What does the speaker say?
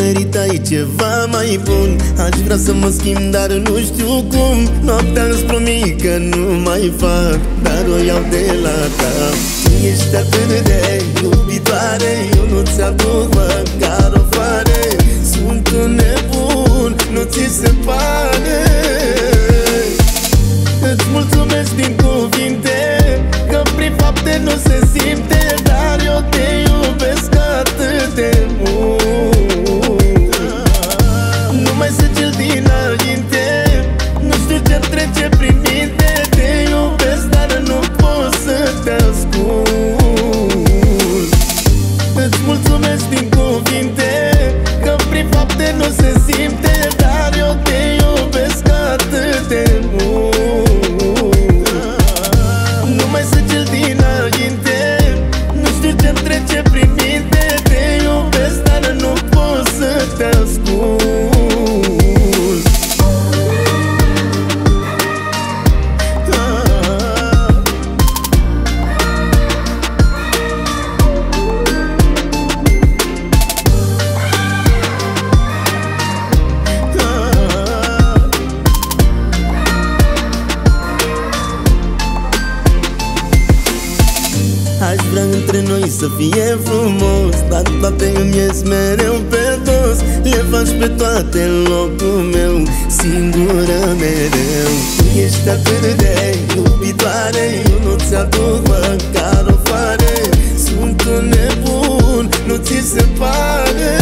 meritai ceva mai bun. Aș vrea să mă schimb, dar nu știu cum. Noaptea îți promit că nu mai fac, dar o iau de la ta. Ești atât de iubitoare, eu nu ți-aduc măcar o floare. Sunt un nebun, nu ți se pare? Îți mulțumesc din cuvinte, că prin fapte nu se simte, dar eu te iubesc atât de mult. Nu mai sunt cel dinainte, nu știu ce trece prin minte. Te iubesc, dar nu pot să te ascult. Îți mulțumesc din cuvinte, că prin fapte nu se simte, dar eu te iubesc atât de mult. Aș vrea între noi să fie frumos, dar toate îmi ies mereu pe dos. Le faci pe toate în locul meu, singură mereu. Ești atât de iubitoare, eu nu ți-aduc măcar o floare. Sunt un nebun, nu ți se pare?